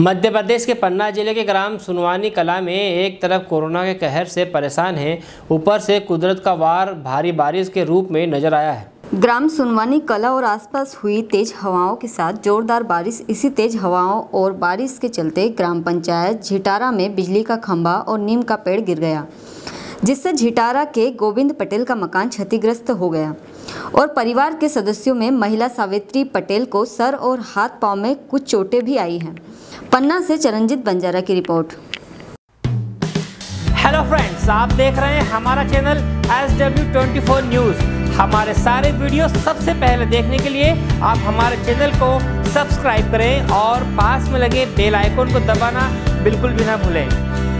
मध्य प्रदेश के पन्ना जिले के ग्राम सुनवानी कला में एक तरफ कोरोना के कहर से परेशान हैं, ऊपर से कुदरत का वार भारी बारिश के रूप में नजर आया है। ग्राम सुनवानी कला और आसपास हुई तेज हवाओं के साथ जोरदार बारिश, इसी तेज हवाओं और बारिश के चलते ग्राम पंचायत झिटारा में बिजली का खंभा और नीम का पेड़ गिर गया, जिससे झिटारा के गोविंद पटेल का मकान क्षतिग्रस्त हो गया और परिवार के सदस्यों में महिला सावित्री पटेल को सर और हाथ पांव में कुछ चोटें भी आई हैं। पन्ना से चरणजीत बंजारा की रिपोर्ट। हेलो फ्रेंड्स, आप देख रहे हैं हमारा चैनल SW24 न्यूज़। हमारे सारे वीडियो सबसे पहले देखने के लिए आप हमारे चैनल को सब्सक्राइब करें और पास में लगे बेल आइकन को दबाना बिल्कुल भी ना भूलें।